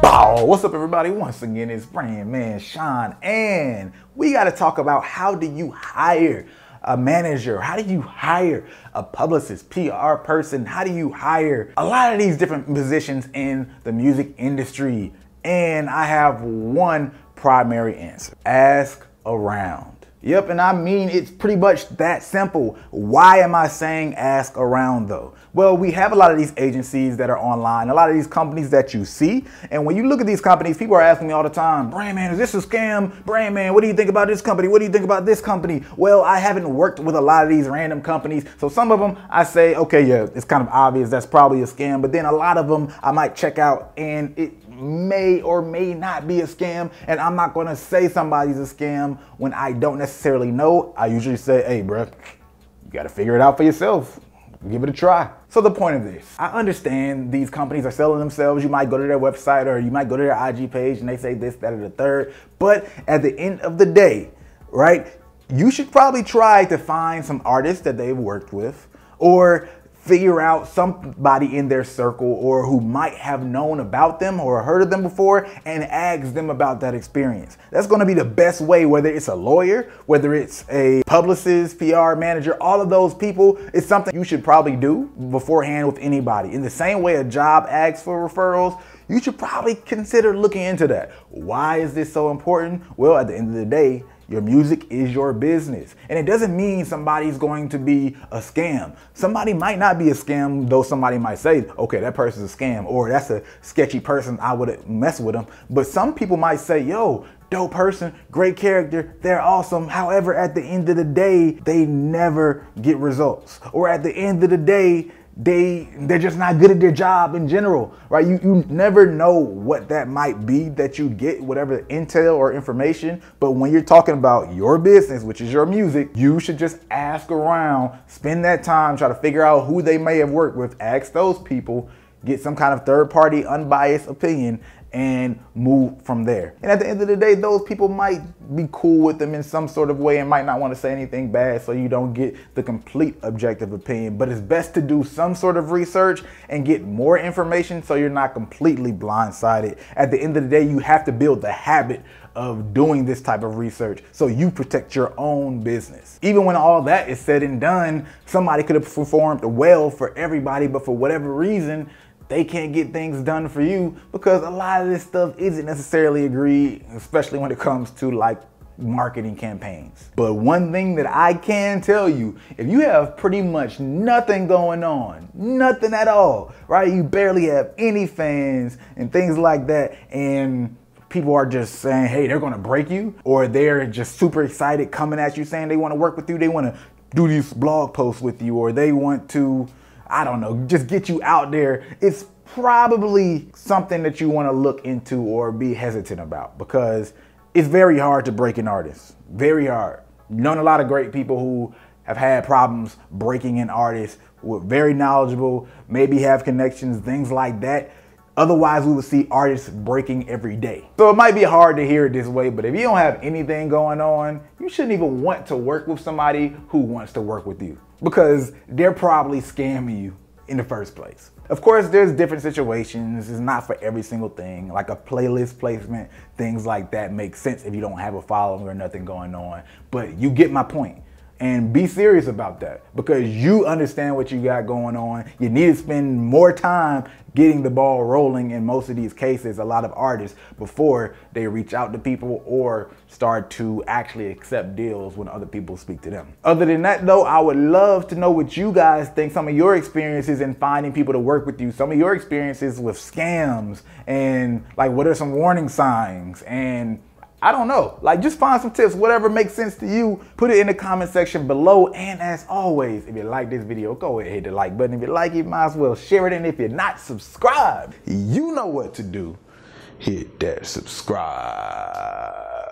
Bow. What's up, everybody? Once again, it's BrandMan Sean, and we got to talk about how do you hire a manager? How do you hire a publicist, PR person? How do you hire a lot of these different positions in the music industry? And I have one primary answer. Ask around. Yep, and I mean it's pretty much that simple. Why am I saying ask around though? Well, we have a lot of these agencies that are online, a lot of these companies that you see, and when you look at these companies, people are asking me all the time, BrandMan, is this a scam? BrandMan, what do you think about this company? What do you think about this company? Well, I haven't worked with a lot of these random companies, so some of them I say, okay, yeah, it's kind of obvious, that's probably a scam, but then a lot of them I might check out and it may or may not be a scam, and I'm not gonna say somebody's a scam when I don't necessarily know. I usually say, hey bruh, you gotta figure it out for yourself. Give it a try. So the point of this, I understand these companies are selling themselves. You might go to their website or you might go to their IG page and they say this, that, or the third, but at the end of the day, right, you should probably try to find some artists that they've worked with or figure out somebody in their circle or who might have known about them or heard of them before and ask them about that experience. That's gonna be the best way, whether it's a lawyer, whether it's a publicist, PR manager, all of those people, it's something you should probably do beforehand with anybody. In the same way a job asks for referrals, you should probably consider looking into that. Why is this so important? Well, at the end of the day, your music is your business. And it doesn't mean somebody's going to be a scam. Somebody might not be a scam, though somebody might say, okay, that person's a scam, or that's a sketchy person, I wouldn't mess with them. But some people might say, yo, dope person, great character, they're awesome. However, at the end of the day, they never get results. Or at the end of the day, they're just not good at their job in general, right? You never know what that might be that you get, whatever intel or information. But when you're talking about your business, which is your music, you should just ask around, spend that time, try to figure out who they may have worked with, ask those people, get some kind of third-party unbiased opinion, and move from there. And at the end of the day, those people might be cool with them in some sort of way and might not want to say anything bad, so you don't get the complete objective opinion. But it's best to do some sort of research and get more information so you're not completely blindsided. At the end of the day, you have to build the habit of doing this type of research so you protect your own business. Even when all that is said and done, somebody could have performed well for everybody, but for whatever reason, they can't get things done for you because a lot of this stuff isn't necessarily agreed, especially when it comes to like marketing campaigns. But one thing that I can tell you, if you have pretty much nothing going on, nothing at all, right? You barely have any fans and things like that, and people are just saying, hey, they're gonna break you, or they're just super excited coming at you saying they wanna work with you, they wanna do these blog posts with you, or they want to, I don't know, just get you out there. It's probably something that you want to look into or be hesitant about, because it's very hard to break an artist. Very hard. Known a lot of great people who have had problems breaking an artist, who are very knowledgeable, maybe have connections, things like that. Otherwise, we would see artists breaking every day. So it might be hard to hear it this way, but if you don't have anything going on, you shouldn't even want to work with somebody who wants to work with you, because they're probably scamming you in the first place. Of course, there's different situations. It's not for every single thing. Like a playlist placement, things like that make sense if you don't have a following or nothing going on. But you get my point. And be serious about that, because you understand what you got going on. You need to spend more time getting the ball rolling in most of these cases, a lot of artists, before they reach out to people or start to actually accept deals when other people speak to them. Other than that though, I would love to know what you guys think, some of your experiences in finding people to work with you, some of your experiences with scams, and like what are some warning signs, and I don't know, like just find some tips, whatever makes sense to you, put it in the comment section below. And as always, if you like this video, go ahead, hit the like button. If you like it, might as well share it. And if you're not subscribed, you know what to do. Hit that subscribe.